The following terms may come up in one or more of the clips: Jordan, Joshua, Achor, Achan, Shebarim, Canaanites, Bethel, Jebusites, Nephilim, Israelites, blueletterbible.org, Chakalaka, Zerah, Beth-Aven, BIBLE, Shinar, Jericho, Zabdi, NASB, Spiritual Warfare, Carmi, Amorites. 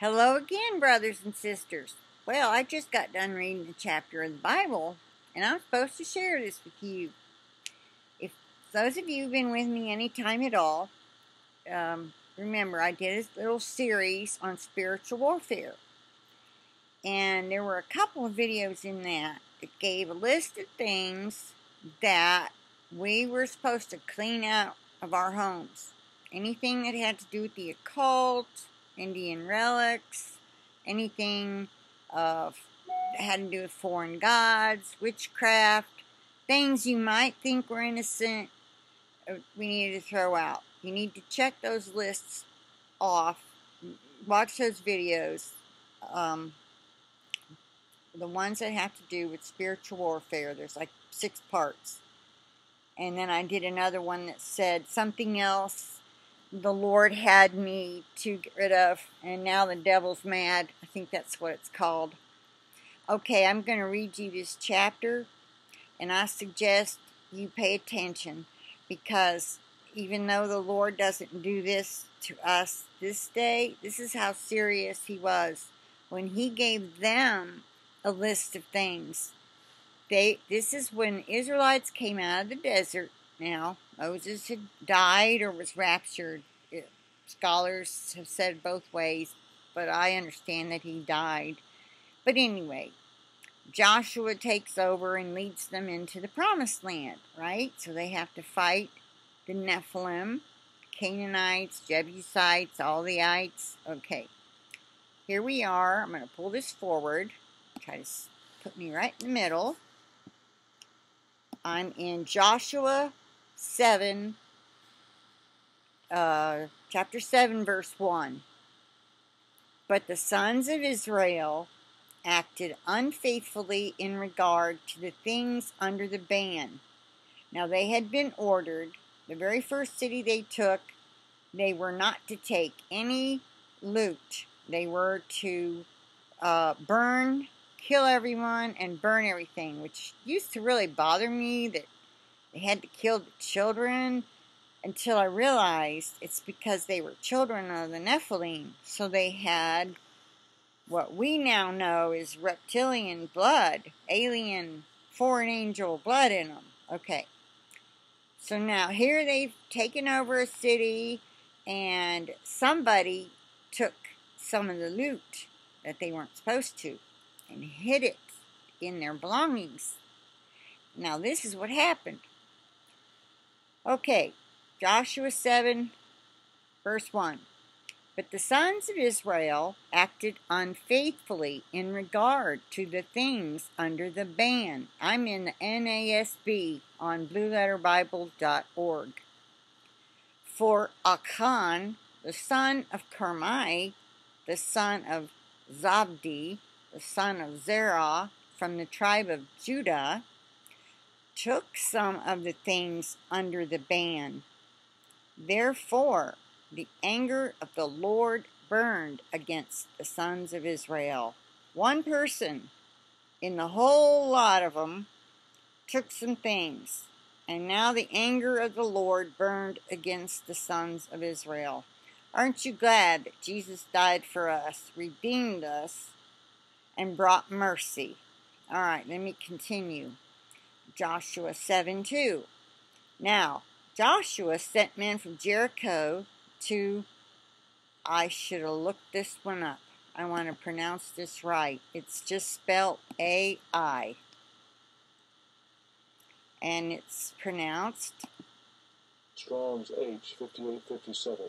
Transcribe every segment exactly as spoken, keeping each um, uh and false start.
Hello again, brothers and sisters. Well, I just got done reading a chapter of the Bible, and I'm supposed to share this with you. If those of you have been with me any time at all, um, remember I did a little series on spiritual warfare. And there were a couple of videos in that that gave a list of things that we were supposed to clean out of our homes. Anything that had to do with the occult, Indian relics, anything uh, that had to do with foreign gods, witchcraft, things you might think were innocent, we needed to throw out. You need to check those lists off, watch those videos, um, the ones that have to do with spiritual warfare. There's like six parts. And then I did another one that said something else the Lord had me to get rid of, and now the devil's mad. I think that's what it's called. Okay, I'm going to read you this chapter, and I suggest you pay attention, because even though the Lord doesn't do this to us this day, this is how serious he was when he gave them a list of things. They, this is when Israelites came out of the desert. Now, Moses had died or was raptured. Scholars have said both ways, but I understand that he died. But anyway, Joshua takes over and leads them into the promised land, right? So they have to fight the Nephilim, Canaanites, Jebusites, all the ites. Okay, here we are. I'm going to pull this forward, try to put me right in the middle. I'm in Joshua seven, uh, chapter seven, verse one. But the sons of Israel acted unfaithfully in regard to the things under the ban. Now they had been ordered, the very first city they took, they were not to take any loot. They were to uh, burn, kill everyone, and burn everything, which used to really bother me that they had to kill the children, until I realized it's because they were children of the Nephilim. So they had what we now know is reptilian blood, alien, foreign angel blood in them. Okay. So now here they've taken over a city, and somebody took some of the loot that they weren't supposed to and hid it in their belongings. Now this is what happened. Okay, Joshua seven, verse one. But the sons of Israel acted unfaithfully in regard to the things under the ban. I'm in the N A S B on blue letter bible dot org. For Achan, the son of Carmi, the son of Zabdi, the son of Zerah, from the tribe of Judah, took some of the things under the ban. Therefore, the anger of the Lord burned against the sons of Israel. One person in the whole lot of them took some things, and now the anger of the Lord burned against the sons of Israel. Aren't you glad that Jesus died for us, redeemed us, and brought mercy? All right, let me continue. Joshua seven two. Now, Joshua sent men from Jericho to, I should have looked this one up. I want to pronounce this right. It's just spelled A I. And it's pronounced Strong's H fifty-eight fifty-seven.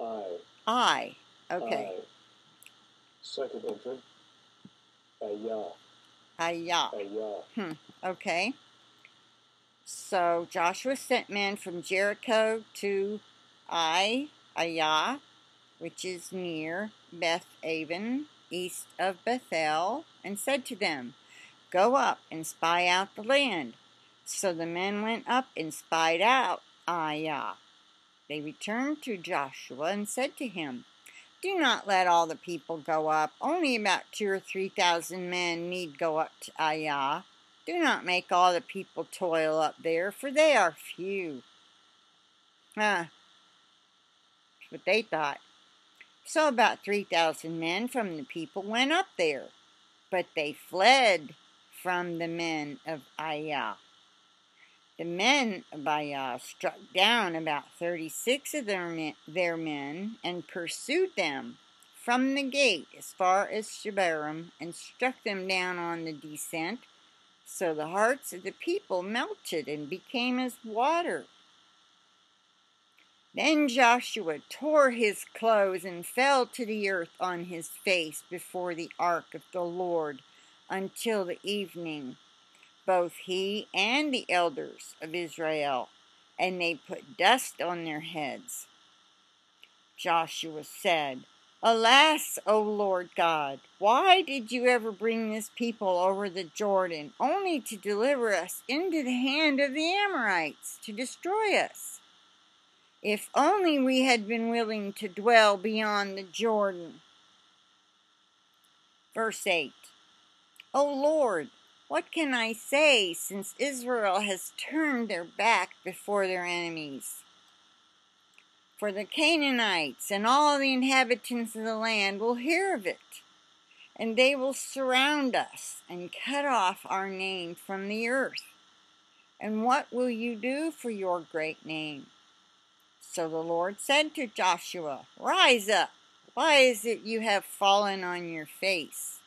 I. I. Okay. I. Second entry. Ayah. Ayah. Ayah. Hmm. Okay. So Joshua sent men from Jericho to Ai, Ayah, which is near Beth-Aven, east of Bethel, and said to them, "Go up and spy out the land." So the men went up and spied out Ayah. They returned to Joshua and said to him, "Do not let all the people go up. Only about two or three thousand men need go up to Ayah. Do not make all the people toil up there, for they are few." Ah, that's what they thought. So about three thousand men from the people went up there, but they fled from the men of Aiah. The men of Aiah struck down about thirty-six of their men, their men and pursued them from the gate as far as Shebarim and struck them down on the descent. So the hearts of the people melted and became as water. Then Joshua tore his clothes and fell to the earth on his face before the ark of the Lord until the evening, both he and the elders of Israel, and they put dust on their heads. Joshua said, "Alas, O Lord God, why did you ever bring this people over the Jordan, only to deliver us into the hand of the Amorites to destroy us? If only we had been willing to dwell beyond the Jordan." Verse eight, "O Lord, what can I say, since Israel has turned their back before their enemies? For the Canaanites and all the inhabitants of the land will hear of it, and they will surround us and cut off our name from the earth. And what will you do for your great name?" So the Lord said to Joshua, "Rise up. Why is it you have fallen on your face?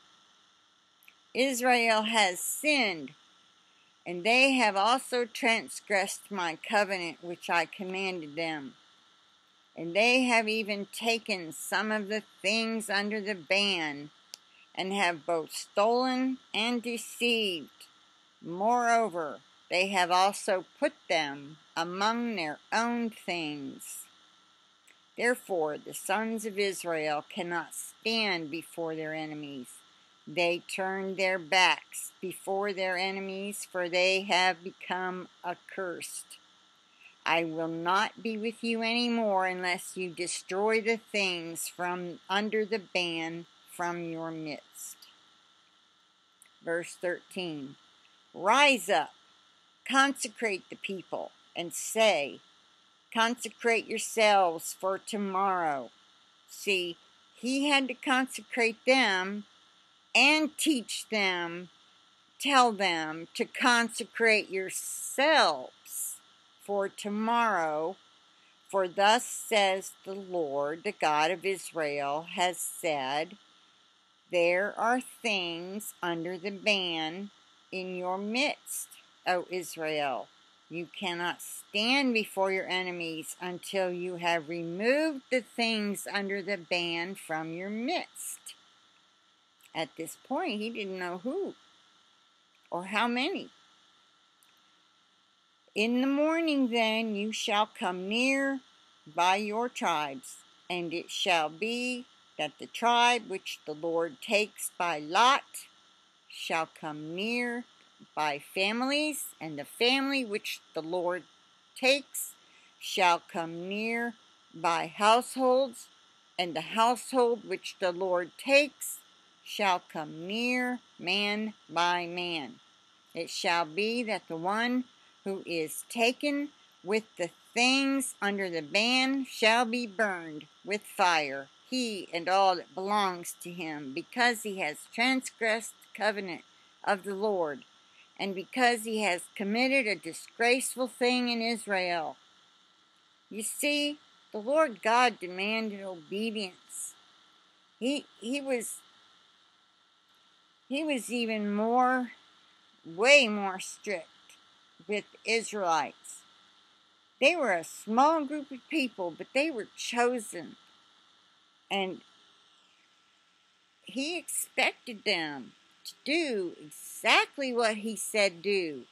Israel has sinned, and they have also transgressed my covenant which I commanded them. And they have even taken some of the things under the ban, and have both stolen and deceived. Moreover, they have also put them among their own things. Therefore, the sons of Israel cannot stand before their enemies. They turned their backs before their enemies, for they have become accursed. I will not be with you any more unless you destroy the things from under the ban from your midst." Verse thirteen, "Rise up, consecrate the people, and say, 'Consecrate yourselves for tomorrow.'" See, he had to consecrate them and teach them, tell them to consecrate yourselves for tomorrow. "For thus says the Lord, the God of Israel, has said, there are things under the ban in your midst, O Israel. You cannot stand before your enemies until you have removed the things under the ban from your midst." At this point, he didn't know who or how many. "In the morning, then, you shall come near by your tribes, and it shall be that the tribe which the Lord takes by lot shall come near by families, and the family which the Lord takes shall come near by households, and the household which the Lord takes shall come near man by man. It shall be that the one who is taken with the things under the ban shall be burned with fire, he and all that belongs to him, because he has transgressed the covenant of the Lord, and because he has committed a disgraceful thing in Israel." You see, the Lord God demanded obedience. He, he was... He was even more, way more strict with Israelites. They were a small group of people, but they were chosen. And he expected them to do exactly what he said do,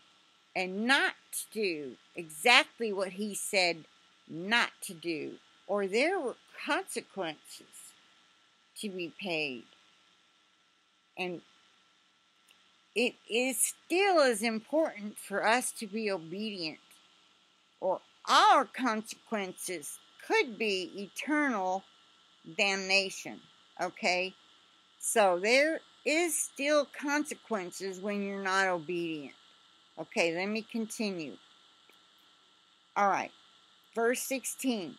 and not to do exactly what he said not to do, or there were consequences to be paid. And it is still as important for us to be obedient, or our consequences could be eternal damnation, okay? So there is still consequences when you're not obedient. Okay, let me continue. All right, verse sixteen.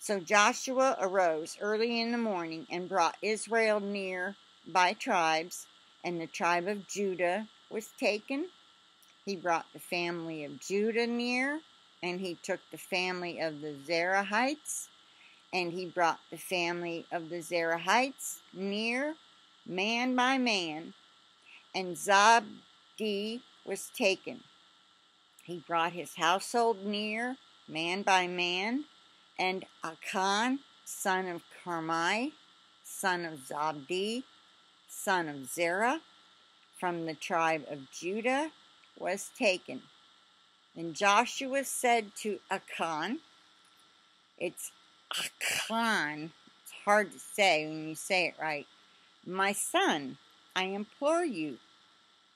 So Joshua arose early in the morning and brought Israel near by tribes, and the tribe of Judah was taken. He brought the family of Judah near, and he took the family of the Zerahites, and he brought the family of the Zerahites near, man by man, and Zabdi was taken. He brought his household near, man by man, and Achan, son of Carmi, son of Zabdi, son of Zerah, from the tribe of Judah, was taken. And Joshua said to Achan, it's Achan, it's hard to say when you say it right, my son, I implore you,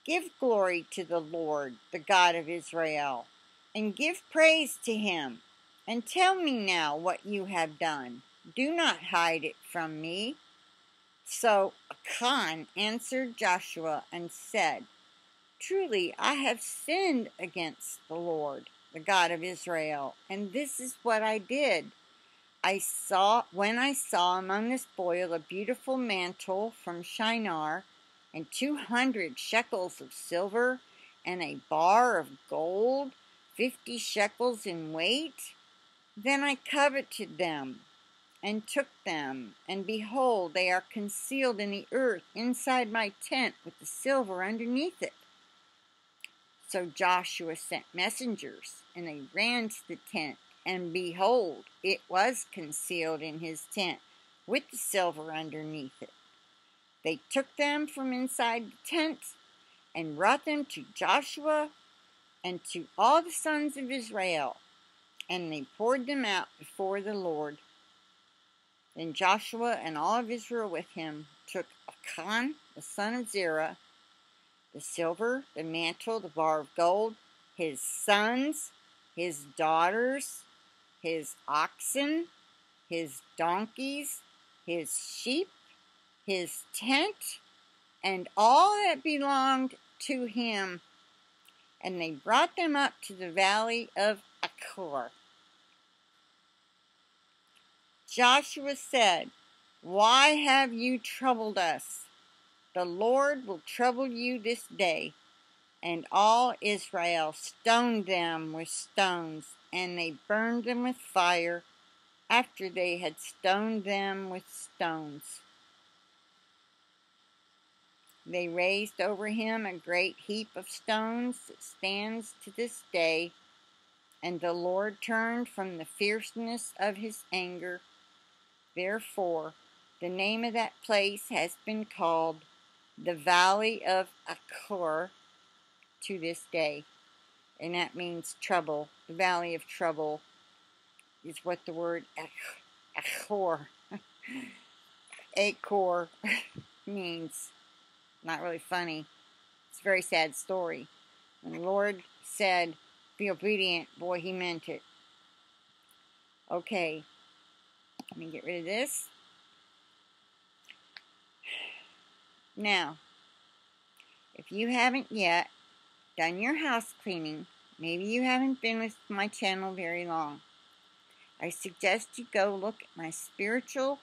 give glory to the Lord, the God of Israel, and give praise to him, and tell me now what you have done. Do not hide it from me. So Achan answered Joshua and said, truly I have sinned against the Lord, the God of Israel, and this is what I did. I saw when I saw among the spoil a beautiful mantle from Shinar, and two hundred shekels of silver, and a bar of gold, fifty shekels in weight. Then I coveted them, and took them, and behold, they are concealed in the earth inside my tent with the silver underneath it. So Joshua sent messengers, and they ran to the tent, and behold, it was concealed in his tent with the silver underneath it. They took them from inside the tent, and brought them to Joshua and to all the sons of Israel, and they poured them out before the Lord. Then Joshua and all of Israel with him took Achan, the son of Zerah, the silver, the mantle, the bar of gold, his sons, his daughters, his oxen, his donkeys, his sheep, his tent, and all that belonged to him, and they brought them up to the valley of Achor. Joshua said, why have you troubled us? The Lord will trouble you this day. And all Israel stoned them with stones, and they burned them with fire, after they had stoned them with stones. They raised over him a great heap of stones that stands to this day, and the Lord turned from the fierceness of his anger. Therefore, the name of that place has been called the Valley of Achor to this day, and that means trouble. The Valley of Trouble is what the word Achor, Achor means. Not really funny. It's a very sad story. When the Lord said, be obedient, boy, he meant it. Okay. Let me get rid of this. Now, if you haven't yet done your house cleaning, maybe you haven't been with my channel very long, I suggest you go look at my spiritual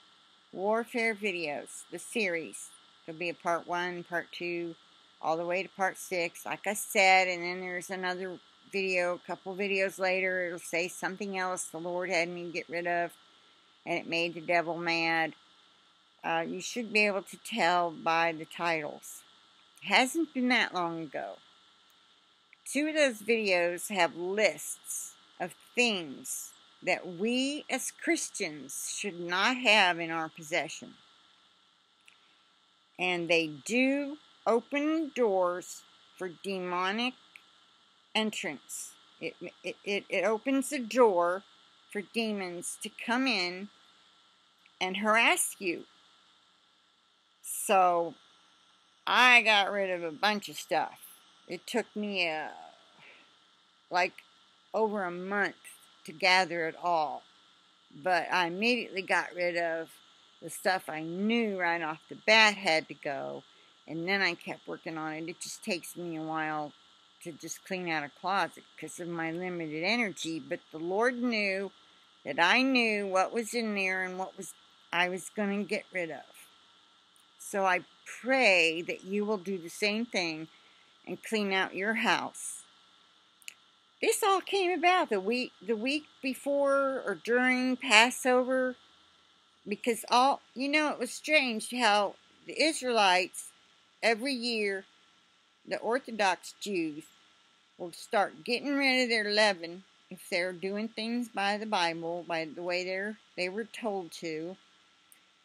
warfare videos, the series. There'll be a part one, part two, all the way to part six, like I said, and then there's another video, a couple videos later, it'll say something else the Lord had me get rid of, and it made the devil mad. Uh, you should be able to tell by the titles. It hasn't been that long ago. Two of those videos have lists of things that we as Christians should not have in our possession. And they do open doors for demonic entrance. It, it, it, it opens a door for demons to come in and harass you. So, I got rid of a bunch of stuff. It took me uh, like over a month to gather it all. But I immediately got rid of the stuff I knew right off the bat had to go, and then I kept working on it. It just takes me a while to just clean out a closet because of my limited energy, but the Lord knew that I knew what was in there and what was I was going to get rid of. So I pray that you will do the same thing and clean out your house. This all came about the week the week before or during Passover, because all you know it was strange how the Israelites every year, the Orthodox Jews, will start getting rid of their leaven if they're doing things by the Bible, by the way they're they were told to.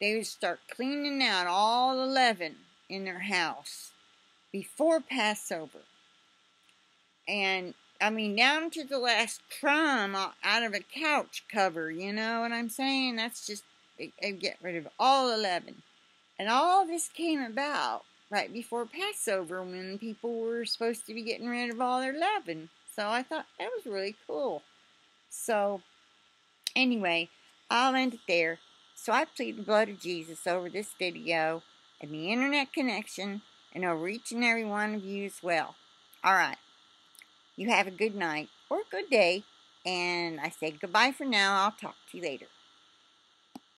They would start cleaning out all the leaven in their house before Passover. And I mean, down to the last crumb out of a couch cover, you know what I'm saying? That's just, they get rid of all eleven. And all this came about right before Passover when people were supposed to be getting rid of all their leaven. So I thought that was really cool. So, anyway, I'll end it there. So I plead the blood of Jesus over this video and the internet connection and over each and every one of you as well. All right. You have a good night or a good day, and I say goodbye for now. I'll talk to you later.